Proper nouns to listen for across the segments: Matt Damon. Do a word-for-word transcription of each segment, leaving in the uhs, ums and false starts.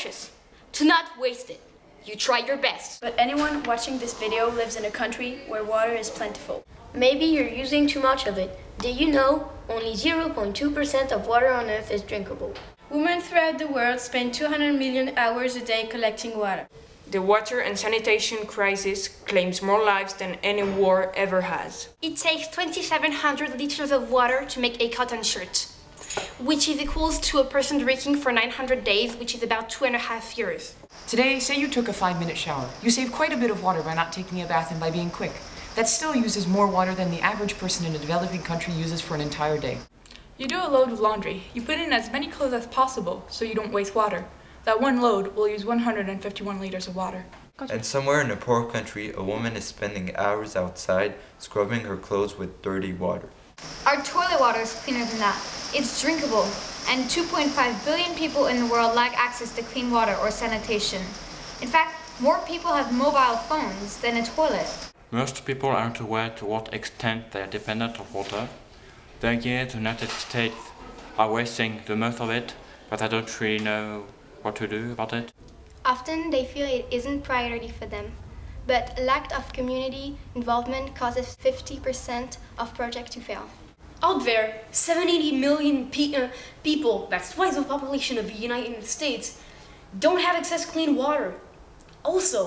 precious. To not waste it. You try your best. But anyone watching this video lives in a country where water is plentiful. Maybe you're using too much of it. Did you know only zero point two percent of water on Earth is drinkable? Women throughout the world spend two hundred million hours a day collecting water. The water and sanitation crisis claims more lives than any war ever has. It takes twenty-seven hundred liters of water to make a cotton shirt, which is equals to a person drinking for nine hundred days, which is about two and a half years. Today, say you took a five-minute shower. You saved quite a bit of water by not taking a bath and by being quick. That still uses more water than the average person in a developing country uses for an entire day. You do a load of laundry. You put in as many clothes as possible so you don't waste water. That one load will use one hundred fifty-one liters of water. And somewhere in a poor country, a woman is spending hours outside scrubbing her clothes with dirty water. Our toilet water is cleaner than that. It's drinkable, and two point five billion people in the world lack access to clean water or sanitation. In fact, more people have mobile phones than a toilet. Most people aren't aware to what extent they are dependent on water. The the United States are wasting the most of it, but I don't really know what to do about it. Often they feel it isn't a priority for them. But lack of community involvement causes fifty percent of projects to fail. Out there, seventy million pe uh, people, that's twice the population of the United States, don't have access to clean water. Also,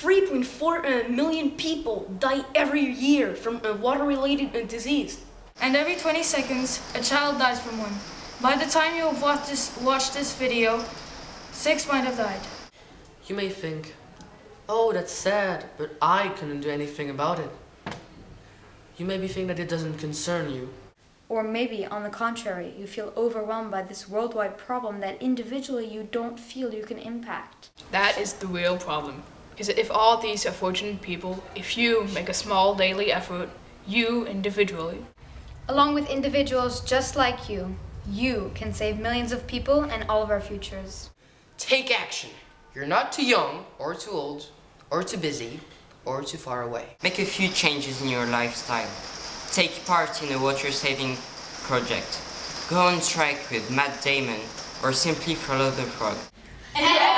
three point four million people die every year from a water-related uh, disease. And every twenty seconds, a child dies from one. By the time you have watched this, watched this video, six might have died. You may think, oh, that's sad, but I couldn't do anything about it. You maybe think that it doesn't concern you. Or maybe, on the contrary, you feel overwhelmed by this worldwide problem that individually you don't feel you can impact. That is the real problem. Because if all these unfortunate people, if you make a small daily effort, you individually, along with individuals just like you, you can save millions of people and all of our futures. Take action. You're not too young, or too old, or too busy, or too far away. Make a few changes in your lifestyle. Take part in a water saving project. Go on strike with Matt Damon, or simply follow the frog.